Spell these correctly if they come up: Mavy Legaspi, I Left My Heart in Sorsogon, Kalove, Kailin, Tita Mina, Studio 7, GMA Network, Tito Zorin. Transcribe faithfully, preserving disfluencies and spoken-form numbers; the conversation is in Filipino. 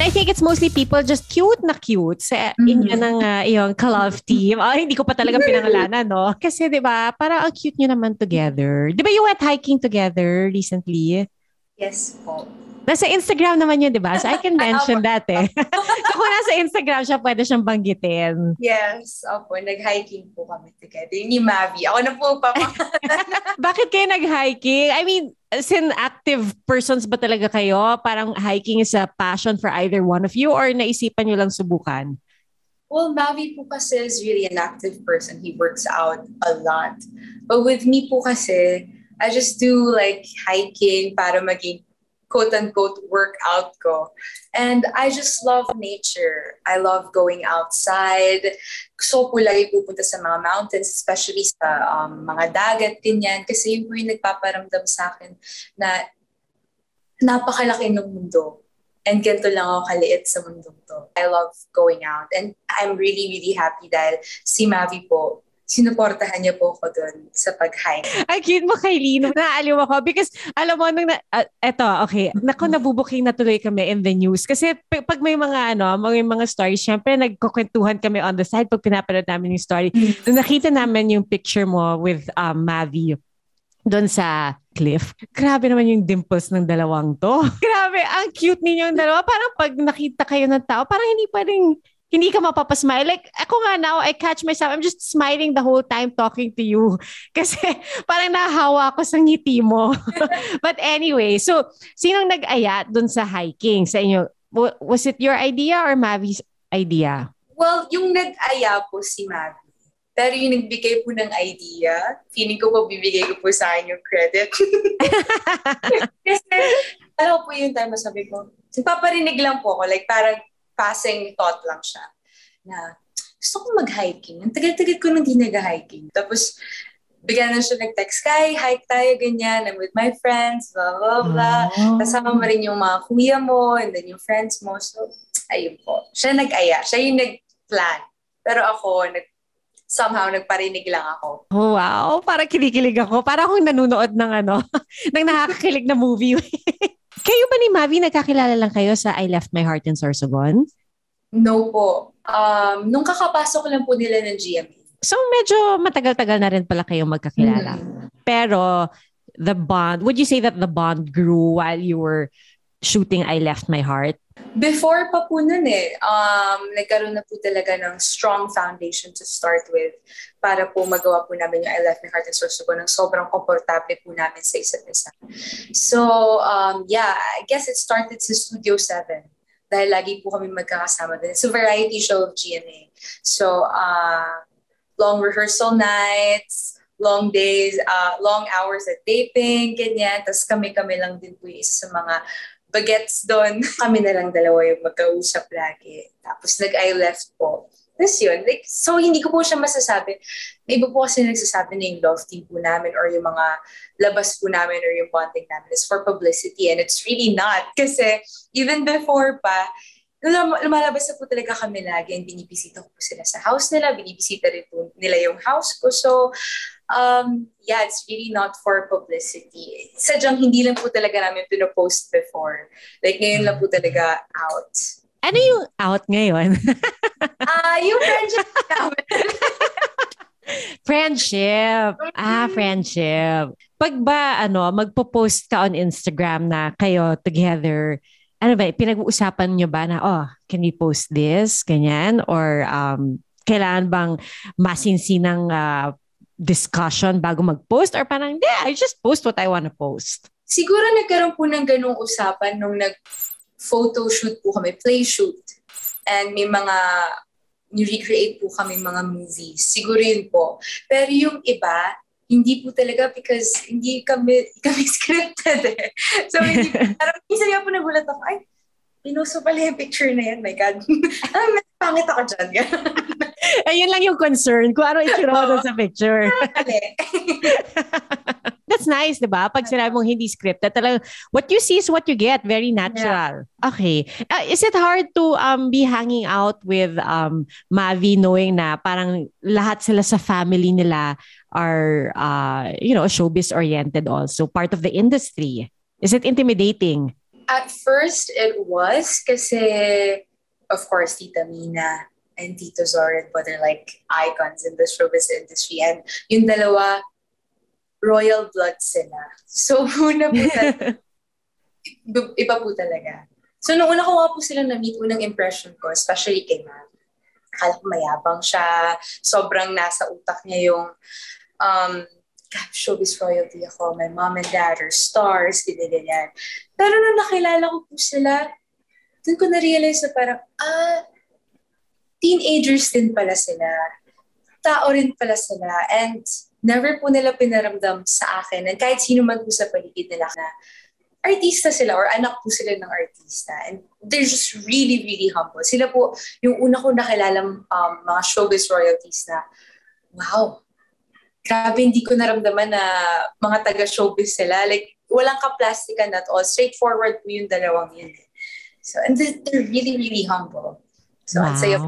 I think it's mostly people just cute na cute sa inyo ng uh, yung Kalove team. Oh, hindi ko pa talaga pinangalanan, no? Kasi, di ba, para ang cute nyo naman together. Di ba you went hiking together recently? Yes po. Nasa Instagram naman yun, di ba? So I can mention that eh. So kung nasa Instagram siya, pwede siyang banggitin. Yes, opo. Nag-hiking po kami together. Yung ni Mavy. Ako na po pa. Bakit kayo nag-hiking? I mean, sin active persons ba talaga kayo? Parang hiking is a passion for either one of you or naisipan nyo lang subukan? Well, Mavy po kasi is really an active person. He works out a lot. But with me po kasi, I just do like hiking para maging quote-unquote workout ko. And I just love nature. I love going outside. Gusto ko lagi pupunta sa mga mountains, especially sa um, mga dagat, ganyan. Kasi yun po yung nagpaparamdam sa akin na napakalaki ng mundo. And ganito lang ako kaliit sa mundo to. I love going out. And I'm really, really happy dahil si Mavy po, sinuportahan niya po ako doon sa pag-hike. Ay, cute mo, Kailin. Naaaliw ako because, alam mo, nung na, uh, eto, okay. Naku, nabubuking na tuloy kami in the news. Kasi p- pag may mga, ano, may mga stories, syempre, nagkukwentuhan kami on the side pag pinapanood namin yung story. Nung nakita namin yung picture mo with um, Mavy doon sa cliff, grabe naman yung dimples ng dalawang to. Grabe, ang cute ninyong dalawa. Parang pag nakita kayo ng tao, parang hindi pa rin... Hindi ka mapapasmile. Like, ako nga now, I catch myself. I'm just smiling the whole time talking to you. Kasi parang nahawa ako sa ngiti mo. But anyway, so, sinong nag-aya dun sa hiking sa inyo? Was it your idea or Mavy's idea? Well, yung nag-aya po si Mavy. Pero yung nagbigay po ng idea, feeling ko po bibigay ko po sa akin yung credit. Kasi, ano po yung time na sabi ko, paparinig lang po ako. Like, parang, passing thought lang siya na gusto ko mag-hiking. Ang tagal-tagal ko nang ginag-hiking. Tapos, bigyan na siya nag-text, Kai, hike tayo, ganyan. I'm with my friends, blah, blah, blah. Oh. Kasama mo rin yung mga kuya mo and then yung friends mo. So, ayun po. Siya nag-aya. Siya yung nag-plan. Pero ako, nag- somehow nagparinig lang ako. Oh, wow, parang kinikilig ako. Parang akong nanunood ng ano, ng nakakakilig na movie. Kayo ba ni Mavy, nagkakilala lang kayo sa I Left My Heart in Sorsogon? No po. Um, nung kakapasok lang po nila ng G M A. So medyo matagal-tagal na rin pala kayo magkakilala. Mm. Pero the bond, would you say that the bond grew while you were shooting I Left My Heart? Before pa po nun eh, um, nagkaroon na po talaga ng strong foundation to start with para po magawa po namin yung I Left My Heart in Sorsogon ng sobrang komportable po namin sa isa't isa. So, um, yeah, I guess it started sa Studio seven dahil lagi po kami magkakasama din. It's a variety show of G M A. So, uh, long rehearsal nights, long days, uh, long hours at taping, ganyan. Tapos kami-kami lang din po yung isa sa mga bagets doon. Kami na lang dalawa yung magkausap lagi. Tapos nag-I left po. Tapos yun. Like, so hindi ko po siya masasabi. May iba po kasi nagsasabi na yung love team po namin or yung mga labas po namin or yung bonding namin is for publicity. And it's really not. Kasi even before pa, lumalabas na po talaga kami lagi and binibisita ko po sila sa house nila, binibisita rin po nila yung house ko. So, um, yeah, it's really not for publicity. Sadyang hindi lang po talaga namin pinopost before. Like, ngayon lang po talaga out. Ano yung out ngayon? Ah, uh, yung friendship namin. Friendship. Ah, friendship. Pag ba, ano, magpo-post ka on Instagram na kayo together, ano ba, pinag-uusapan nyo ba na, oh, can we post this? Ganyan? Or um, kailangan bang masinsinang uh, discussion bago mag-post? Or parang, yeah, I just post what I want to post. Siguro nagkaroon po ng ganung usapan nung nag-photoshoot po kami, play shoot. And may mga, ni-recreate po kami mga movies. Siguro yun po. Pero yung iba, hindi po talaga because hindi kami, kami scripted eh. So, hindi, parang isa nga po nagulat ako, ay, pinuso pala yung picture na yan, my God. Ay, may pangit ako dyan. Ayun lang yung concern, kung ano ituro sa picture. That's nice, di ba? Pag sinabi mong hindi scripted, talagang what you see is what you get. Very natural. Yeah. Okay. Uh, is it hard to um, be hanging out with um, Mavy knowing na parang lahat sila sa family nila are, uh, you know, showbiz oriented also, part of the industry? Is it intimidating? At first, it was kasi, of course, Tita Mina and Tito Zorin, but they're like icons in the showbiz industry. And yung dalawa, royal blood sila. So, una po talaga. Iba po talaga. So, nung una ko nga po silang na-meet, unang impression ko, especially kay Ma'am, akala ko mayabang siya. Sobrang nasa utak niya yung, um, showbiz royalty ako. My mom and dad are stars, ganyan-ganyan. Pero nung nakilala ko po sila, dun ko na-realize na parang, ah, teenagers din pala sila. Tao rin pala sila. And never po nila pinaramdam sa akin, and kahit sino man po sa paligid nila, na artista sila or anak po sila ng artista. And they're just really, really humble. Sila po, yung una ko nakilala um, mga showbiz royalties na, wow, grabe hindi ko naramdaman na mga taga-showbiz sila. Like, walang kaplastikan at all. Straightforward po yung dalawang yun. So, and they're really, really humble. So, wow. I'd say,